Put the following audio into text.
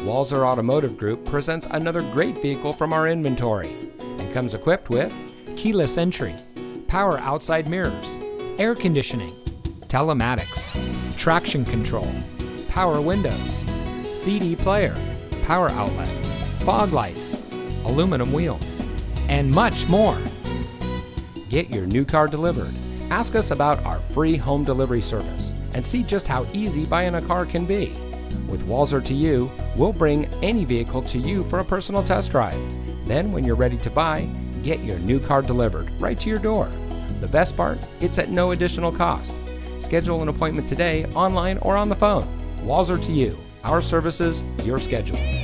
Walser Automotive Group presents another great vehicle from our inventory and comes equipped with keyless entry, power outside mirrors, air conditioning, telematics, traction control, power windows, CD player, power outlet, fog lights, aluminum wheels, and much more. Get your new car delivered. Ask us about our free home delivery service and see just how easy buying a car can be. With Walser to You, we'll bring any vehicle to you for a personal test drive. Then when you're ready to buy, get your new car delivered right to your door. The best part, it's at no additional cost. Schedule an appointment today, online or on the phone. Walser to You, our services, your schedule.